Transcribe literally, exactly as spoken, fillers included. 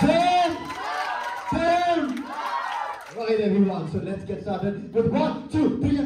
Clear? Clear? Right, everyone, so let's get started with one, two, three, and